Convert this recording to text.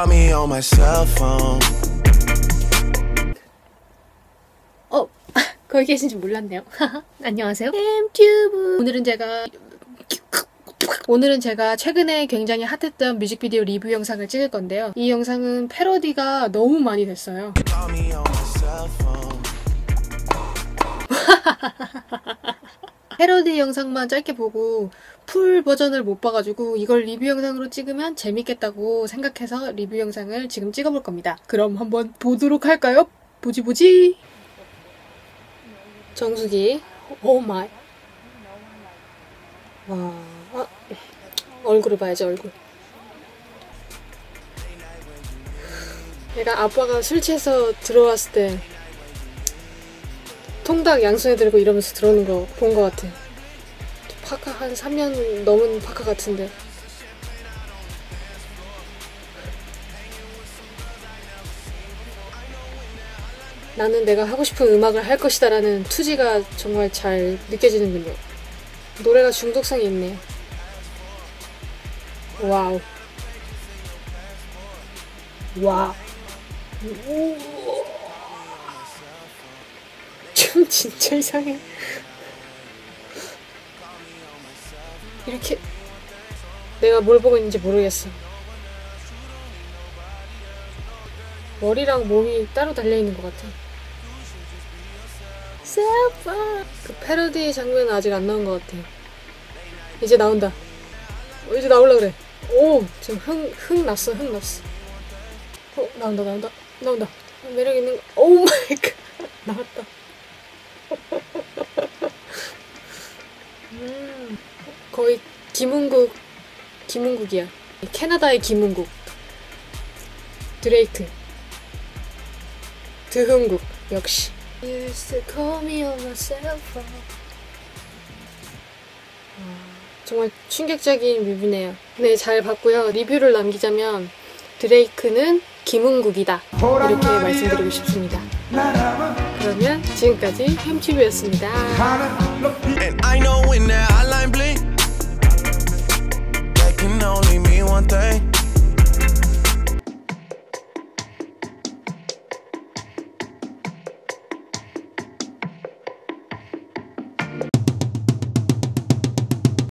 call me on my cell phone. 거기 계신지 몰랐네요. 안녕하세요. 햄튜브. 오늘은 제가 최근에 굉장히 핫했던 뮤직비디오 리뷰 영상을 찍을 건데요. 이 영상은 패러디가 너무 많이 됐어요. 패러디 영상만 짧게 보고 풀 버전을 못 봐가지고 이걸 리뷰 영상으로 찍으면 재밌겠다고 생각해서 리뷰 영상을 지금 찍어볼 겁니다. 그럼 한번 보도록 할까요? 보지. 정수기. 오 마이. 와. 아, 얼굴을 봐야지, 얼굴. 내가 아빠가 술 취해서 들어왔을 때 통닭 양손에 들고 이러면서 들어오는 거 본 거 같아. 파카 한 3년 넘은 파카 같은데. 나는 내가 하고 싶은 음악을 할 것이다 라는 투지가 정말 잘 느껴지는군요. 노래가 중독성이 있네. 와우. 와. 참 진짜 이상해. 이렇게 내가 뭘 보고 있는지 모르겠어. 머리랑 몸이 따로 달려있는 것 같아. 그 패러디 장면은 아직 안 나온 것 같아. 이제 나온다. 이제 나올라 그래. 오! 지금 흥 났어. 나온다. 매력 있는 거. 오 마이 갓. 나왔다. 거의 김은국이야. 캐나다의 김은국. 드레이크. 드흥국. 역시. You still call me on my cell phone. 정말 충격적인 뮤비네요. 네, 잘 봤고요. 리뷰를 남기자면 드레이크는 김은국이다, 이렇게 말씀드리고 싶습니다. 그러면 지금까지 햄튜브였습니다. And I know when that hotline bling, that can only mean one thing.